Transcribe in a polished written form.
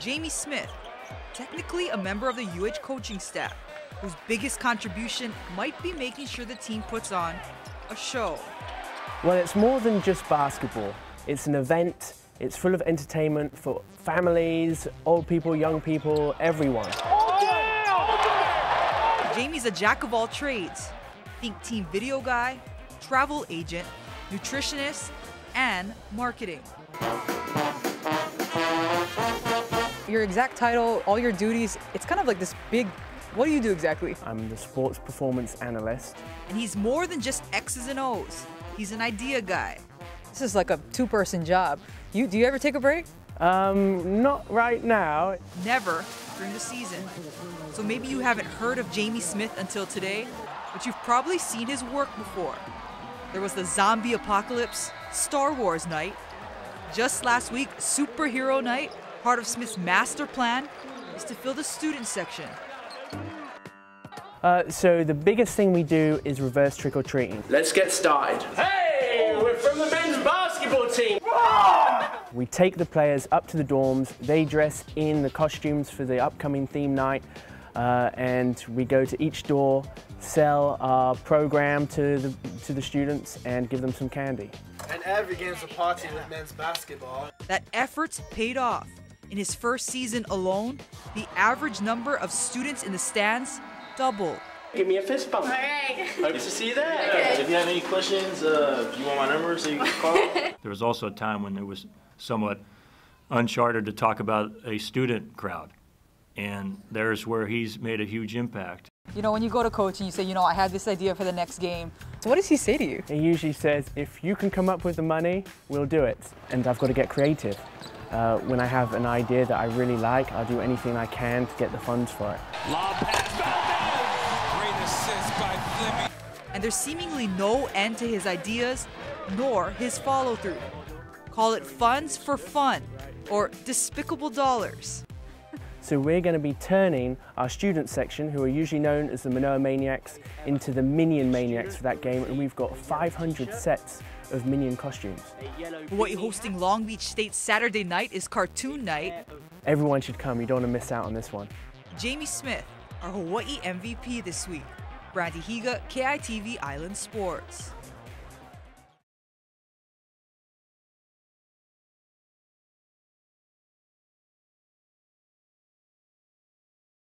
Jamie Smith, technically a member of the UH coaching staff, whose biggest contribution might be making sure the team puts on a show. Well, it's more than just basketball. It's an event. It's full of entertainment for families, old people, young people, everyone. Jamie's a jack of all trades. Think team video guy, travel agent, nutritionist, and marketing. Your exact title, all your duties, it's kind of like this big, what do you do exactly? I'm the sports performance analyst. And he's more than just X's and O's. He's an idea guy. This is like a two-person job. Do you ever take a break? Not right now. Never during the season. So maybe you haven't heard of Jamie Smith until today, but you've probably seen his work before. There was the zombie apocalypse, Star Wars night. Just last week, superhero night. Part of Smith's master plan is to fill the student section. So the biggest thing we do is reverse trick-or-treating. Let's get started. Hey, we're from the men's basketball team. We take the players up to the dorms, they dress in the costumes for the upcoming theme night, and we go to each door, sell our program to the students and give them some candy. And every game's a party with men's basketball. That effort's paid off. In his first season alone, the average number of students in the stands doubled. Give me a fist bump. All right. Hope to see you there. Okay. If you have any questions, if you want my number so you can call. There was also a time when it was somewhat uncharted to talk about a student crowd. And there's where he's made a huge impact. You know, when you go to coach and you say, you know, I have this idea for the next game, so what does he say to you? He usually says, if you can come up with the money, we'll do it. And I've got to get creative. When I have an idea that I really like, I'll do anything I can to get the funds for it. And there's seemingly no end to his ideas, nor his follow-through. Call it funds for fun, or despicable dollars. So we're going to be turning our student section, who are usually known as the Manoa Maniacs, into the Minion Maniacs for that game, and we've got 500 sets of Minion costumes. Hawaii hosting Long Beach State Saturday night is cartoon night. Everyone should come, you don't want to miss out on this one. Jamie Smith, our Hawaii MVP this week. Brandy Higa, KITV Island Sports.